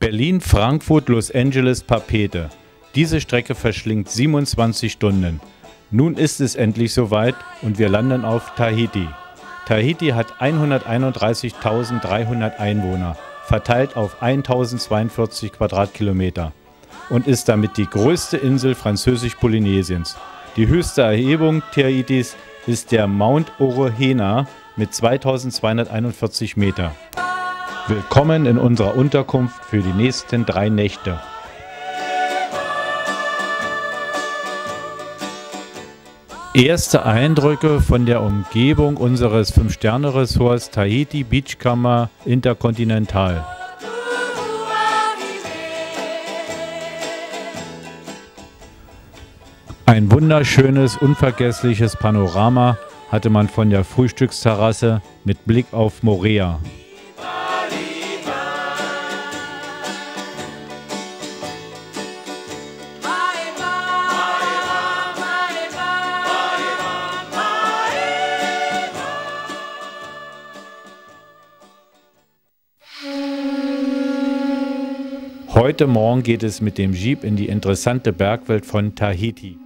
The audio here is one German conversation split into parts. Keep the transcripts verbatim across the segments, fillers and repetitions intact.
Berlin, Frankfurt, Los Angeles, Papeete. Diese Strecke verschlingt siebenundzwanzig Stunden. Nun ist es endlich soweit und wir landen auf Tahiti. Tahiti hat hunderteinunddreißigtausenddreihundert Einwohner, verteilt auf tausendzweiundvierzig Quadratkilometer und ist damit die größte Insel Französisch-Polynesiens. Die höchste Erhebung Tahitis ist der Mount Orohena mit zweitausendzweihunderteinundvierzig Meter. Willkommen in unserer Unterkunft für die nächsten drei Nächte. Erste Eindrücke von der Umgebung unseres Fünf-Sterne-Resorts Tahiti Beachkammer Interkontinental. Ein wunderschönes, unvergessliches Panorama hatte man von der Frühstücksterrasse mit Blick auf Moorea. Heute Morgen geht es mit dem Jeep in die interessante Bergwelt von Tahiti.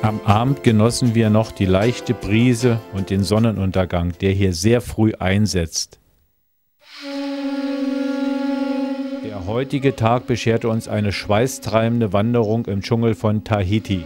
Am Abend genossen wir noch die leichte Brise und den Sonnenuntergang, der hier sehr früh einsetzt. Der heutige Tag bescherte uns eine schweißtreibende Wanderung im Dschungel von Tahiti.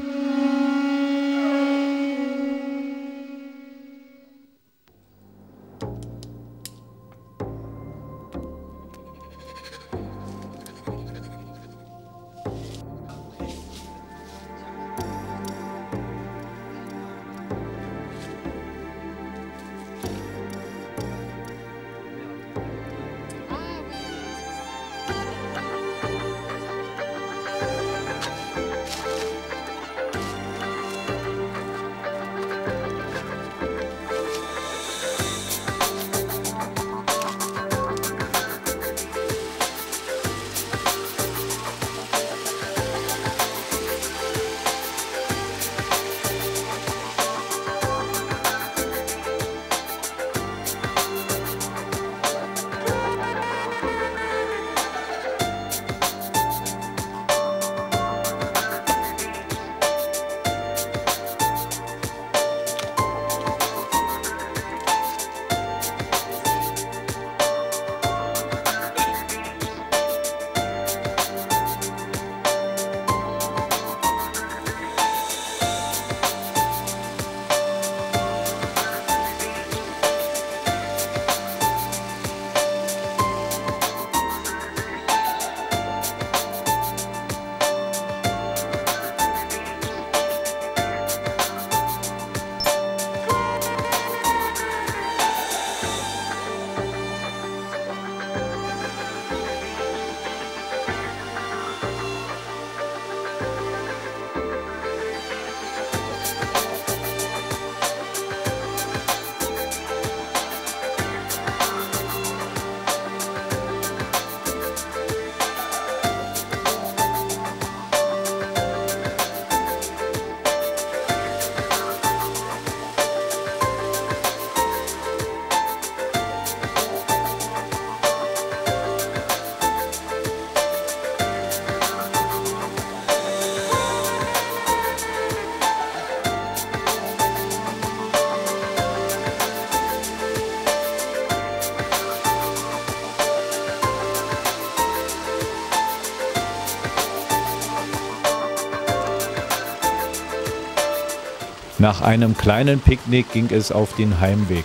Nach einem kleinen Picknick ging es auf den Heimweg.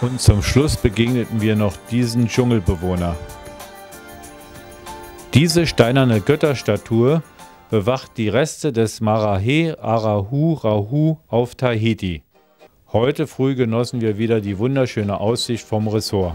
Und zum Schluss begegneten wir noch diesen Dschungelbewohner. Diese steinerne Götterstatue bewacht die Reste des Marae Arahurahu auf Tahiti. Heute früh genossen wir wieder die wunderschöne Aussicht vom Resort.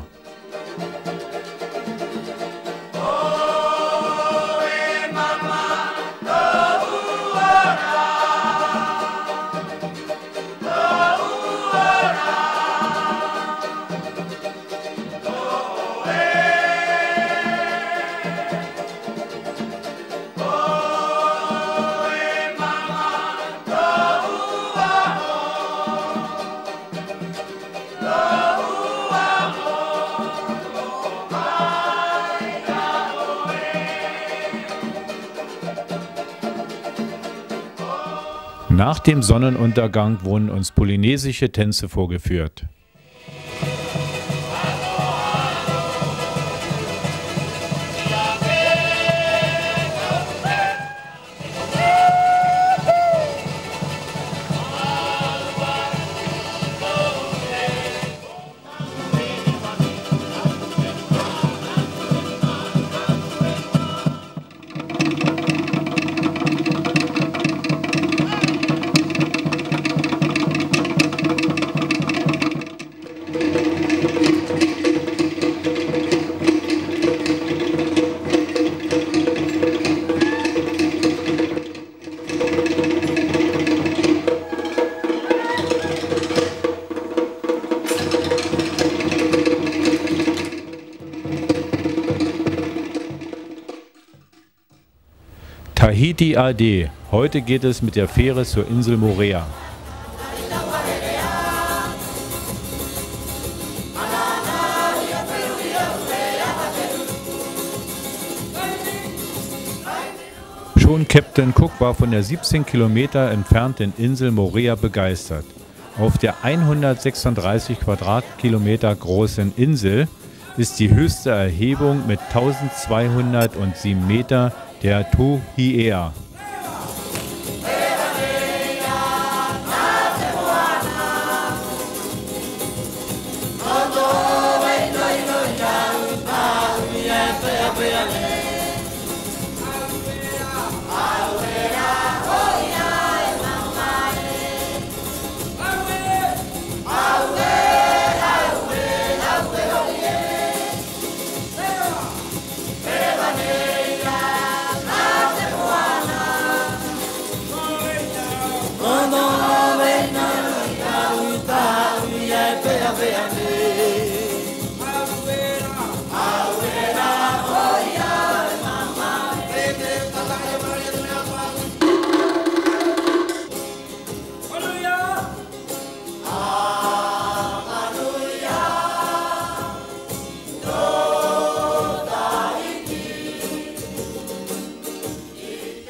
Nach dem Sonnenuntergang wurden uns polynesische Tänze vorgeführt. Tahiti A D. Heute geht es mit der Fähre zur Insel Moorea. Schon Captain Cook war von der siebzehn Kilometer entfernten Insel Moorea begeistert. Auf der hundertsechsunddreißig Quadratkilometer großen Insel ist die höchste Erhebung mit tausendzweihundertsieben Meter der Tohiea.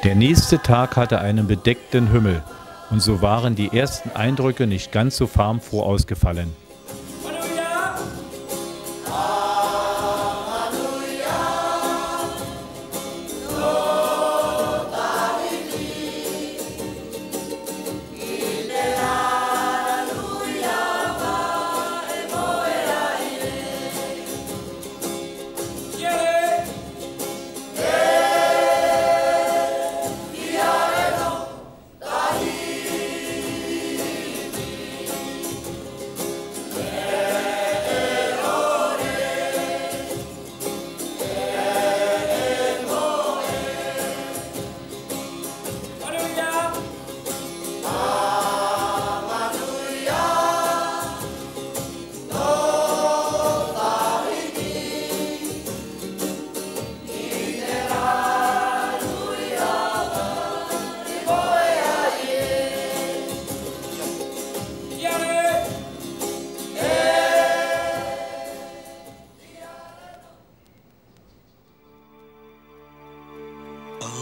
Der nächste Tag hatte einen bedeckten Himmel und so waren die ersten Eindrücke nicht ganz so farbenfroh ausgefallen.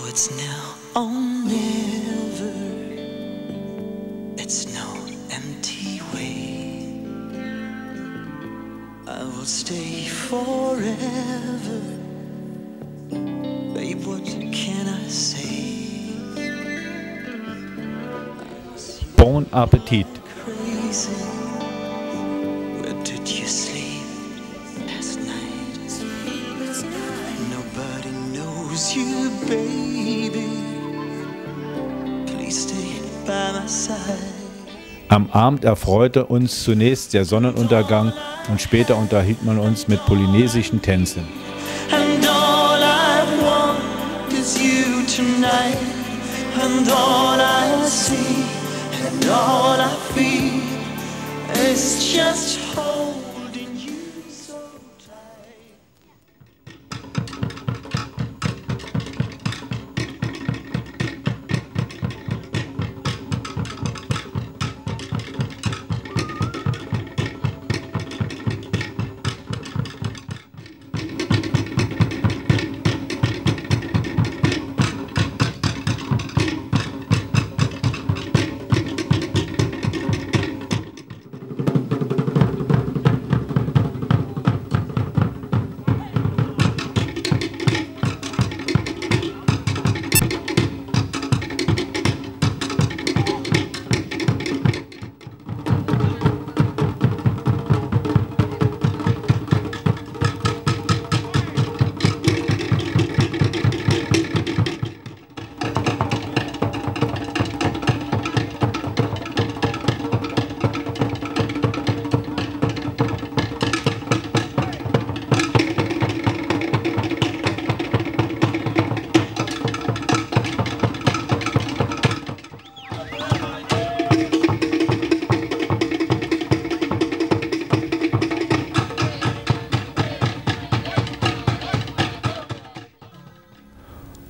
It's now or never. It's no empty way. I will stay forever. Babe, what can I say? Bon Appetit! Am Abend erfreute uns zunächst der Sonnenuntergang und später unterhielt man uns mit polynesischen Tänzen.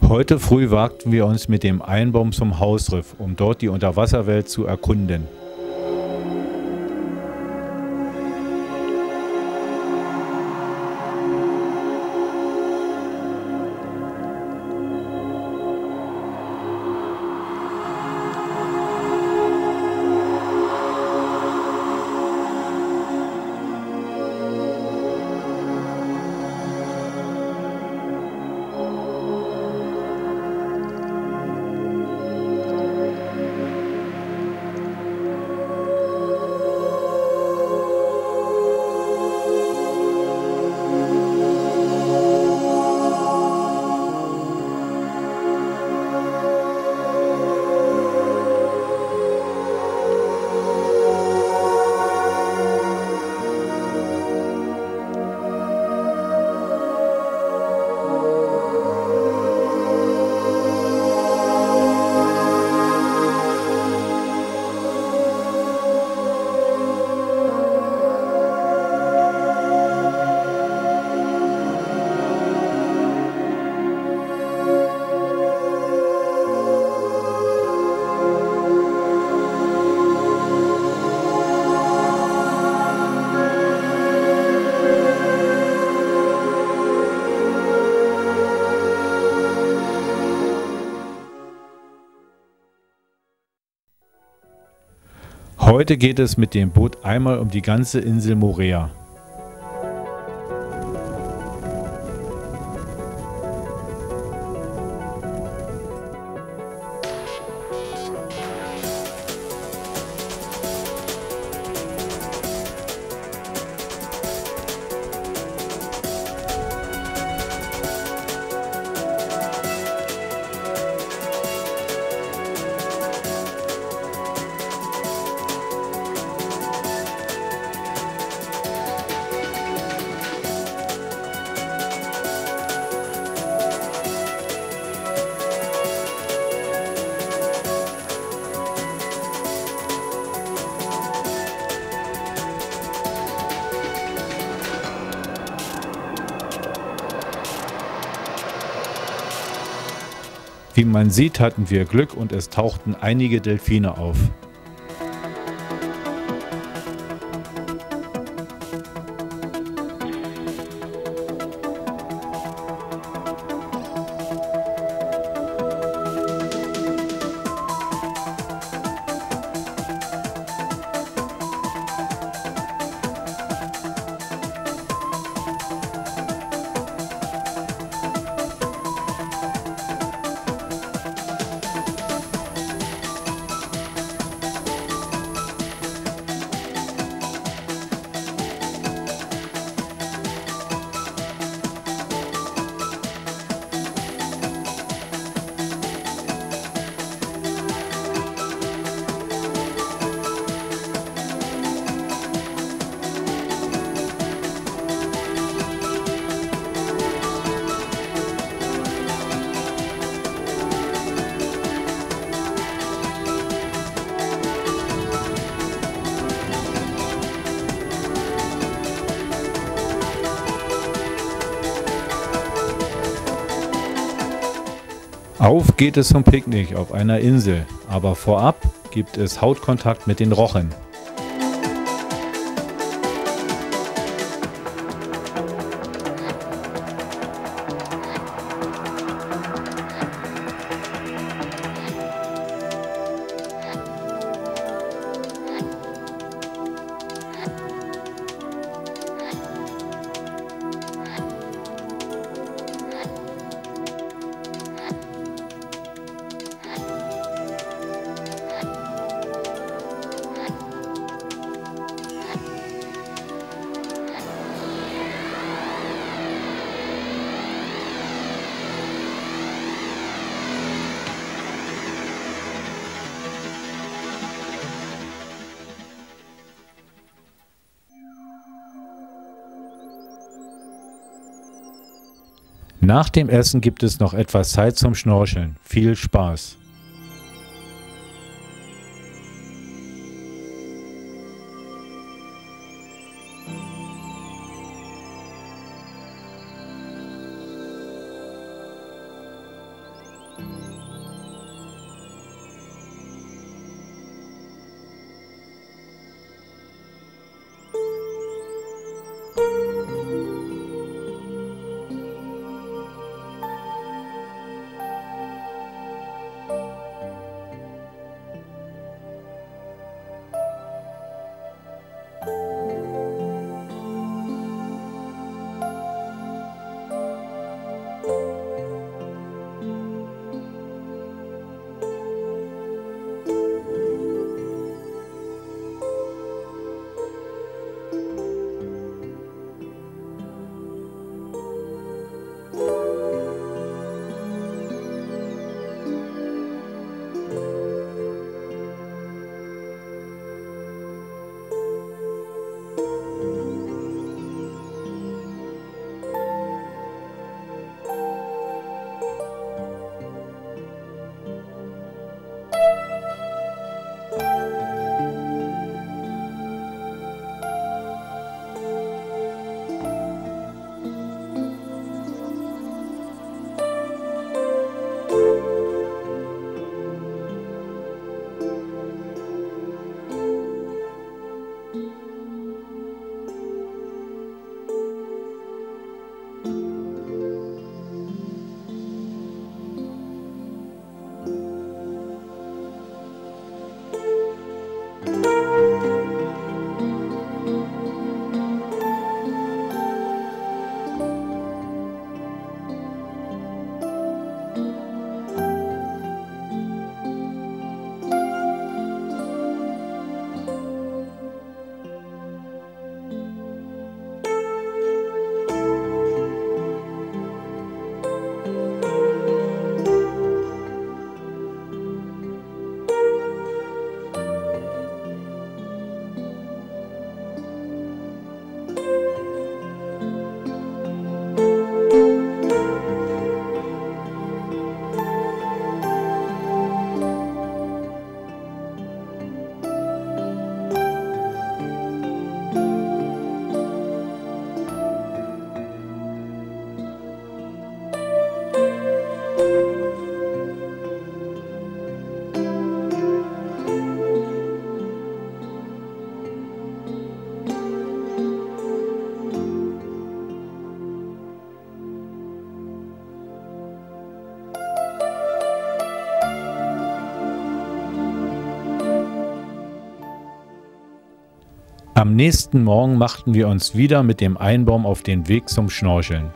Heute früh wagten wir uns mit dem Einbaum zum Hausriff, um dort die Unterwasserwelt zu erkunden. Heute geht es mit dem Boot einmal um die ganze Insel Moorea. Wie man sieht, hatten wir Glück und es tauchten einige Delfine auf. Auf geht es zum Picknick auf einer Insel, aber vorab gibt es Hautkontakt mit den Rochen. Nach dem Essen gibt es noch etwas Zeit zum Schnorcheln. Viel Spaß! Am nächsten Morgen machten wir uns wieder mit dem Einbaum auf den Weg zum Schnorcheln.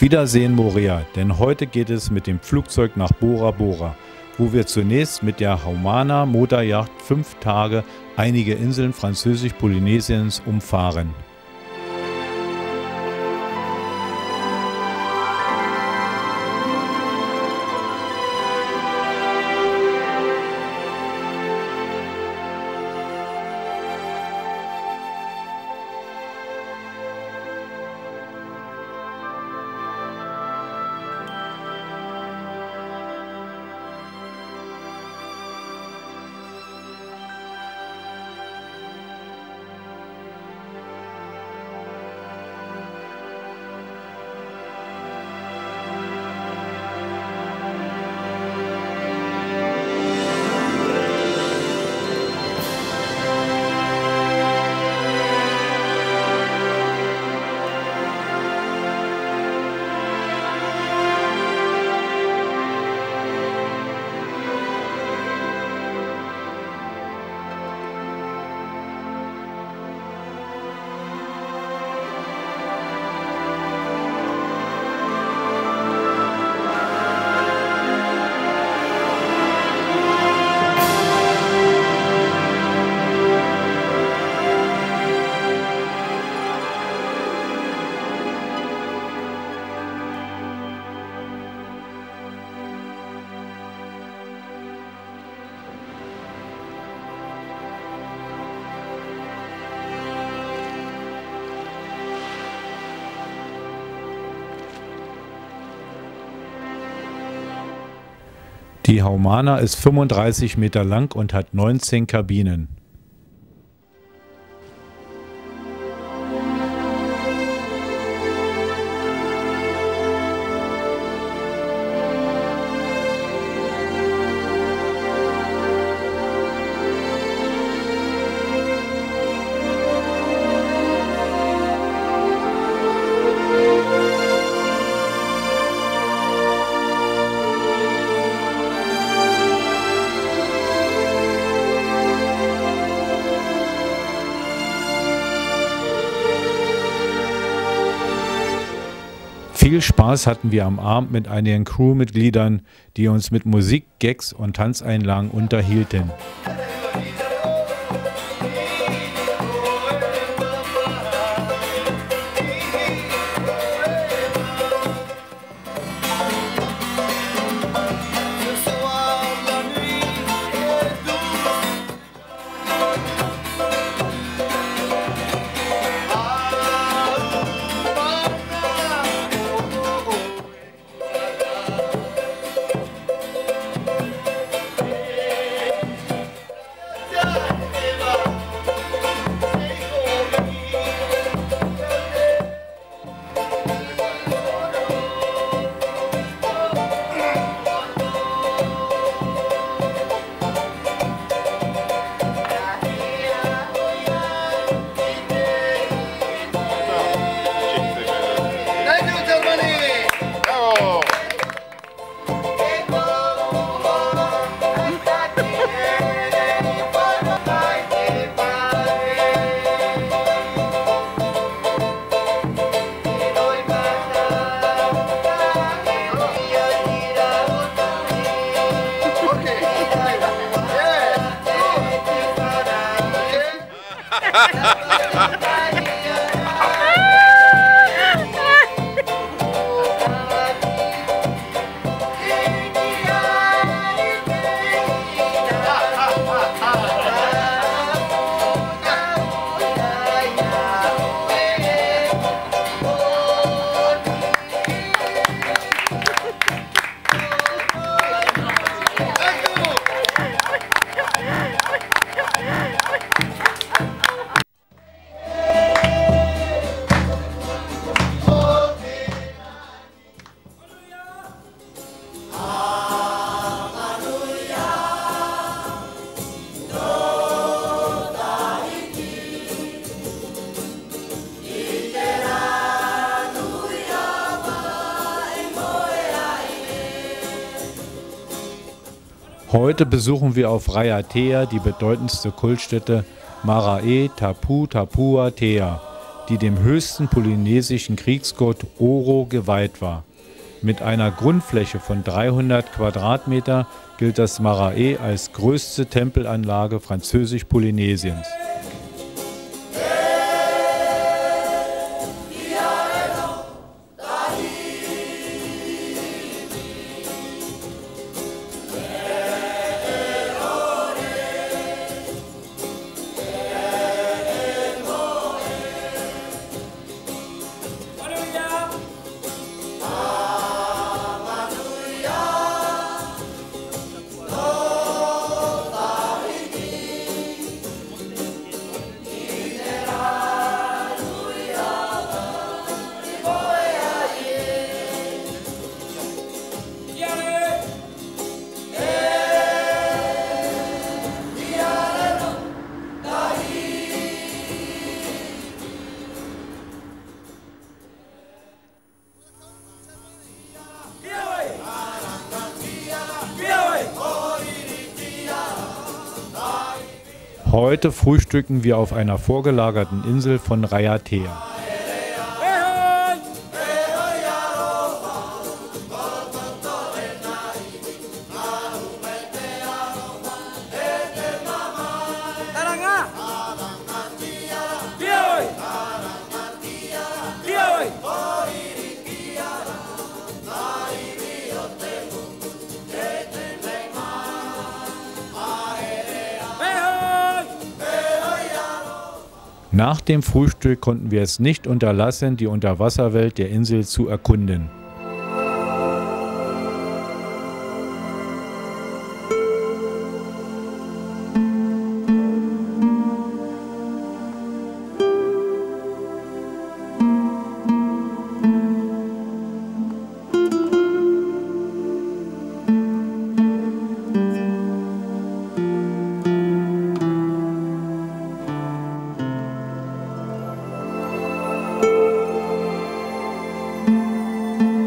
Wiedersehen Moorea, denn heute geht es mit dem Flugzeug nach Bora Bora, wo wir zunächst mit der Haumana Motorjacht fünf Tage einige Inseln Französisch-Polynesiens umfahren. Die Haumana ist fünfunddreißig Meter lang und hat neunzehn Kabinen. Viel Spaß hatten wir am Abend mit einigen Crewmitgliedern, die uns mit Musik, Gags und Tanzeinlagen unterhielten. Heute besuchen wir auf Raiatea die bedeutendste Kultstätte Marae Tapu Tapua Thea, die dem höchsten polynesischen Kriegsgott Oro geweiht war. Mit einer Grundfläche von dreihundert Quadratmeter gilt das Marae als größte Tempelanlage Französisch-Polynesiens. Heute frühstücken wir auf einer vorgelagerten Insel von Raiatea. Nach dem Frühstück konnten wir es nicht unterlassen, die Unterwasserwelt der Insel zu erkunden. Thank you.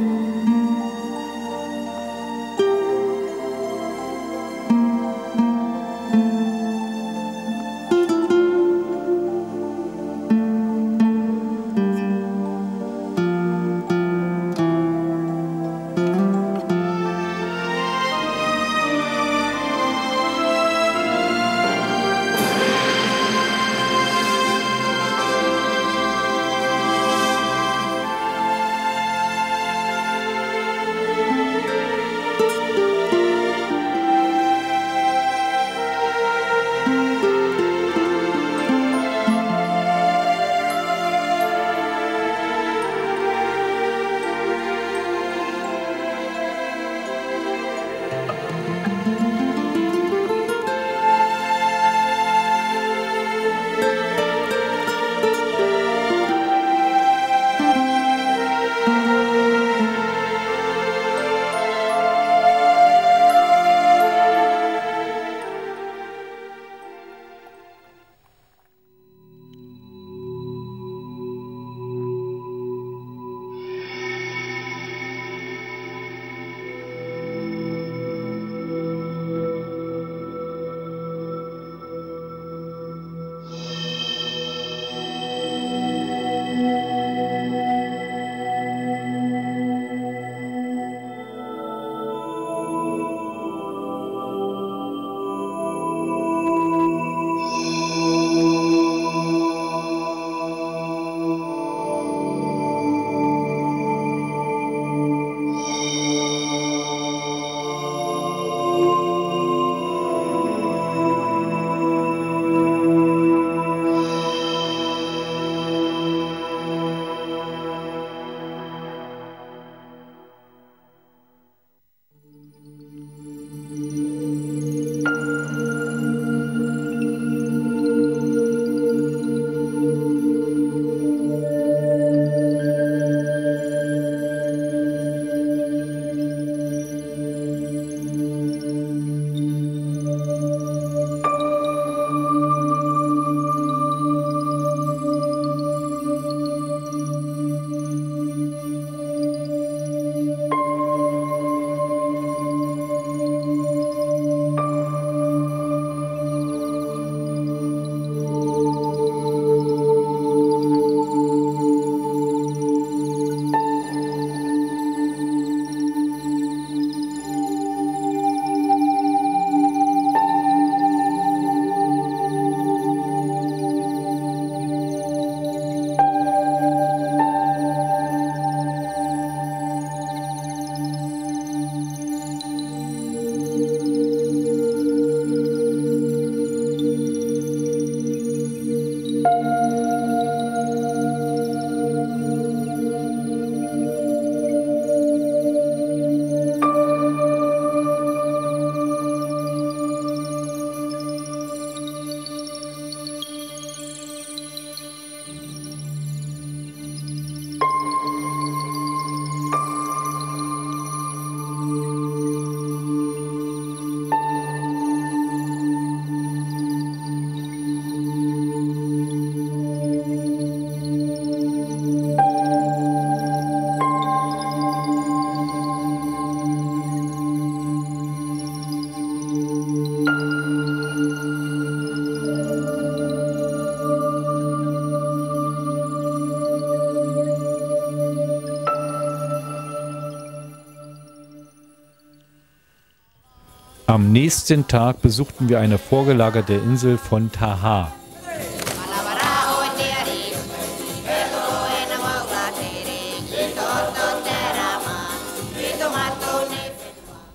Am nächsten Tag besuchten wir eine vorgelagerte Insel von Tahaa.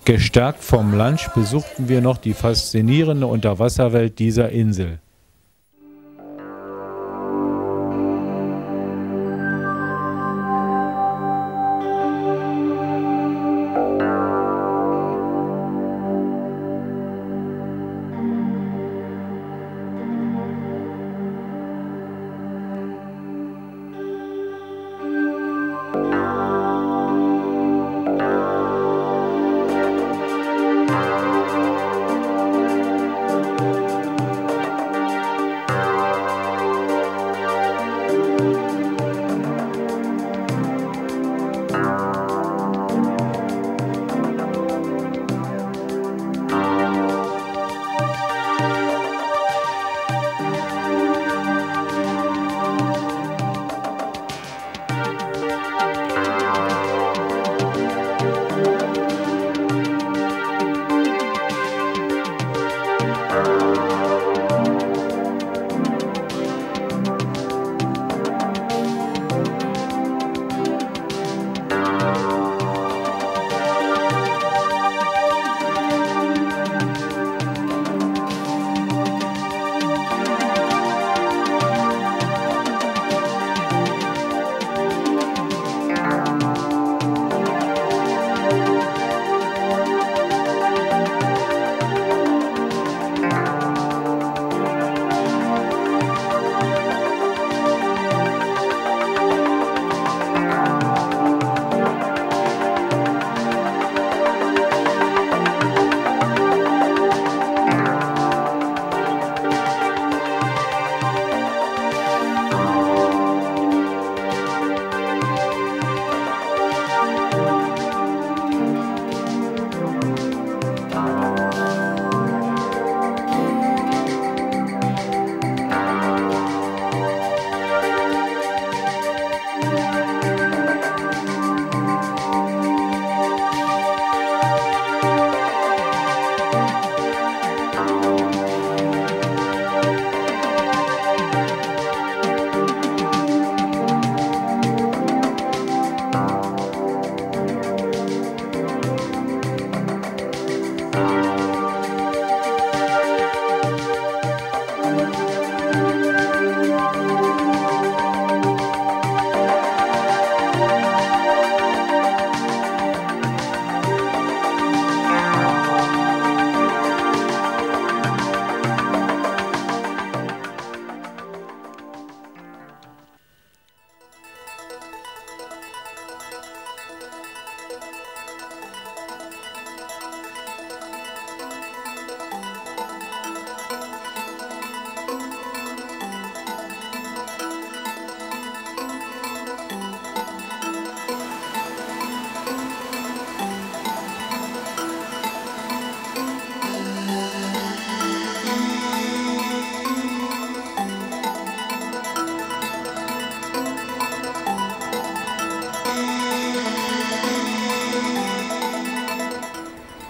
Gestärkt vom Lunch besuchten wir noch die faszinierende Unterwasserwelt dieser Insel.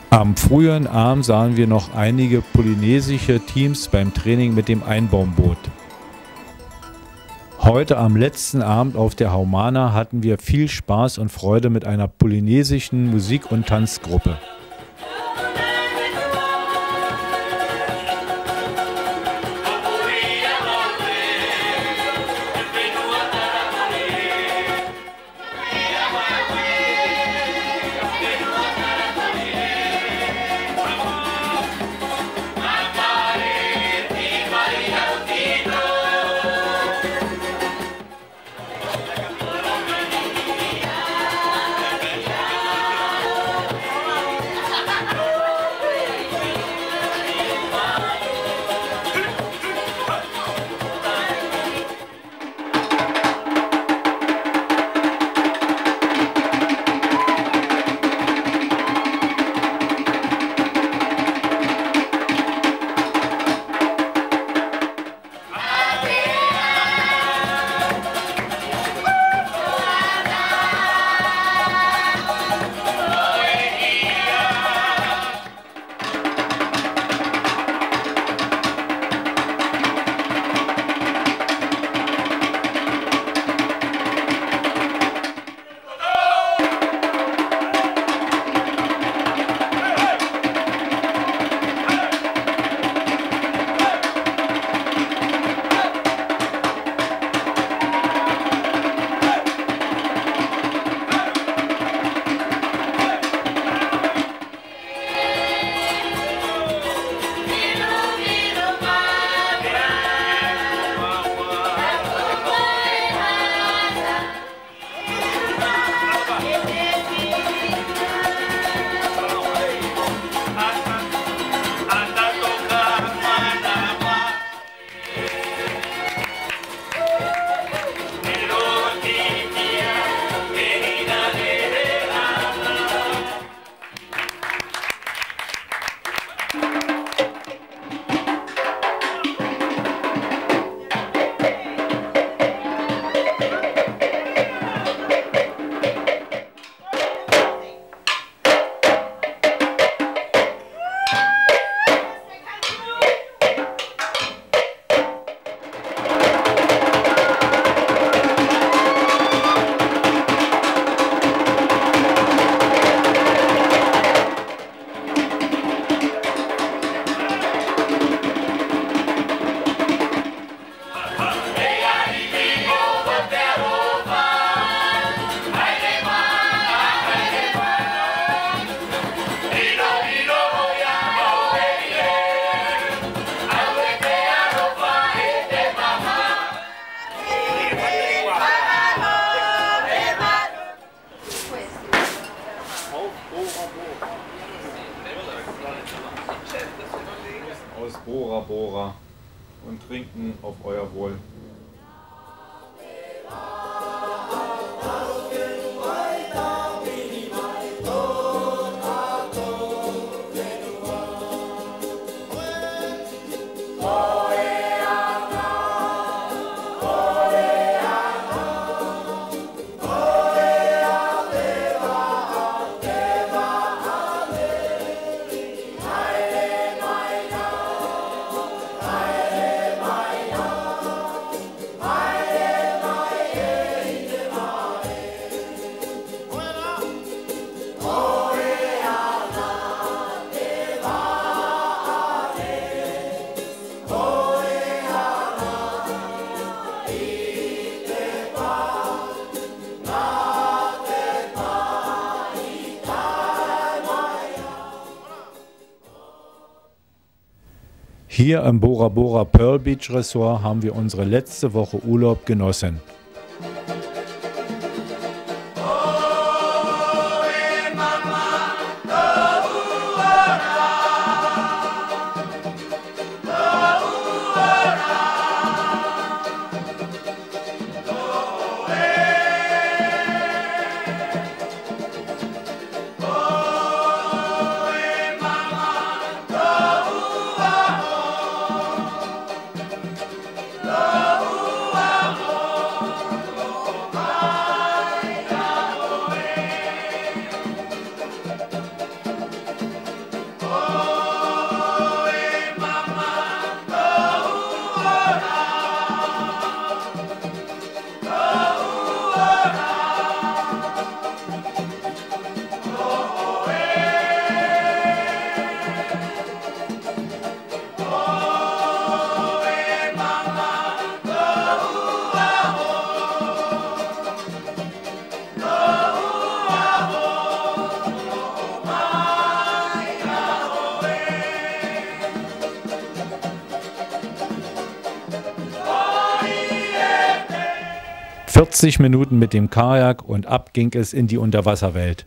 Am frühen Abend sahen wir noch einige polynesische Teams beim Training mit dem Einbaumboot. Heute am letzten Abend auf der Haumana hatten wir viel Spaß und Freude mit einer polynesischen Musik- und Tanzgruppe. aus Bora Bora und trinken auf euer Wohl. Hier im Bora Bora Pearl Beach Resort haben wir unsere letzte Woche Urlaub genossen. vierzig Minuten mit dem Kajak und ab ging es in die Unterwasserwelt.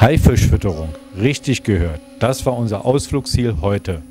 Haifischfütterung, richtig gehört. Das war unser Ausflugsziel heute.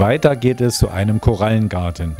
Weiter geht es zu einem Korallengarten.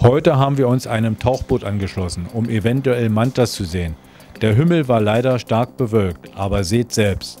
Heute haben wir uns einem Tauchboot angeschlossen, um eventuell Mantas zu sehen. Der Himmel war leider stark bewölkt, aber seht selbst.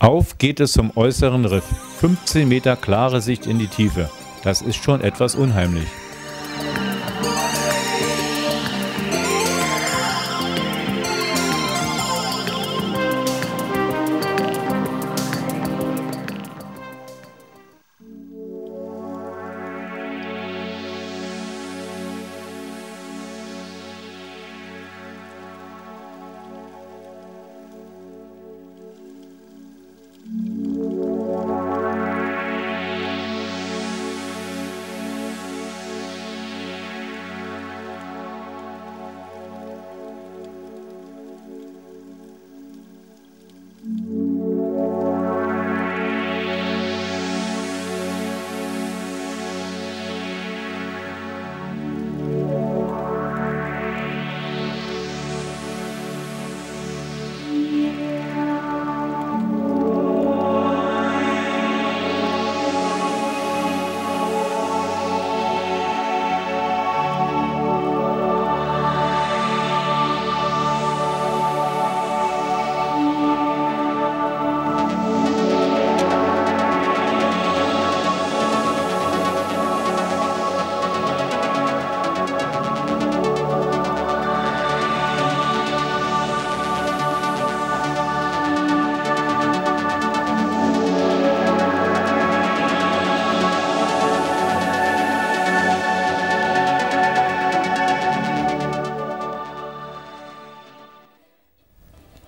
Auf geht es zum äußeren Riff. fünfzehn Meter klare Sicht in die Tiefe. Das ist schon etwas unheimlich.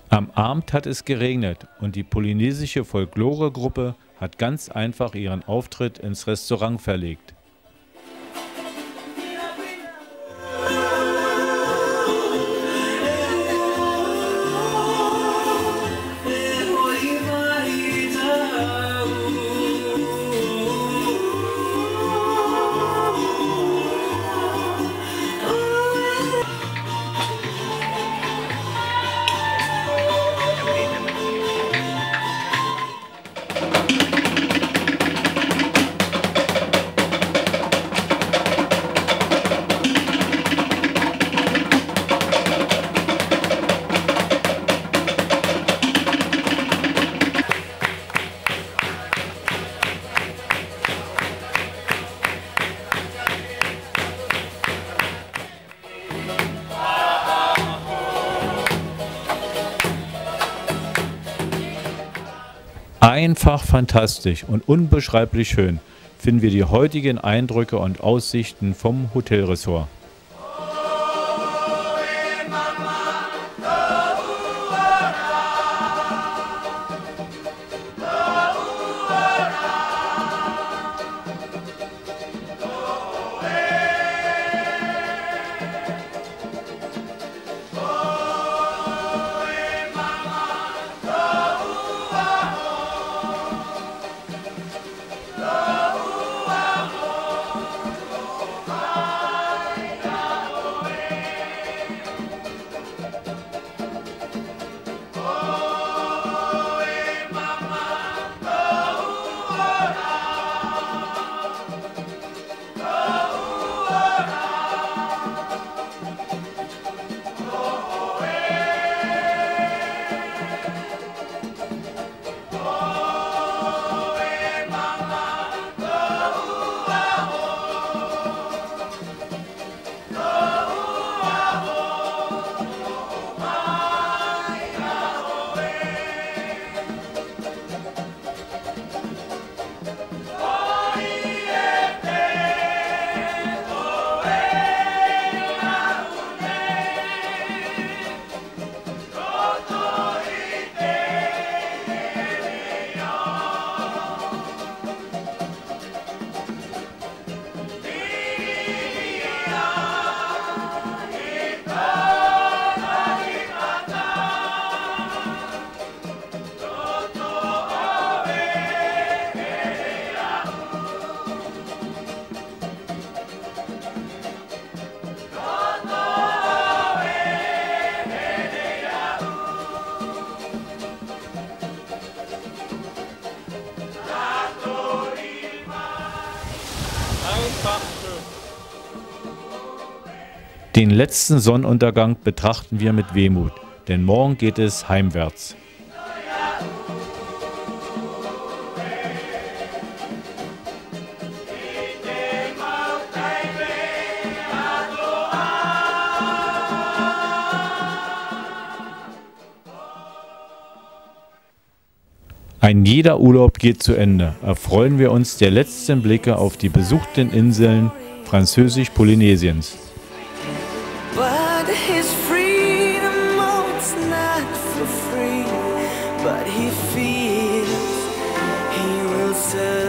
Am Abend hat es geregnet und die polynesische Folkloregruppe hat ganz einfach ihren Auftritt ins Restaurant verlegt. Einfach fantastisch und unbeschreiblich schön finden wir die heutigen Eindrücke und Aussichten vom Hotelresort. Den letzten Sonnenuntergang betrachten wir mit Wehmut, denn morgen geht es heimwärts. Ein jeder Urlaub geht zu Ende. Erfreuen wir uns der letzten Blicke auf die besuchten Inseln Französisch-Polynesiens. But his freedom, oh, it's not for free, but he feels he will serve.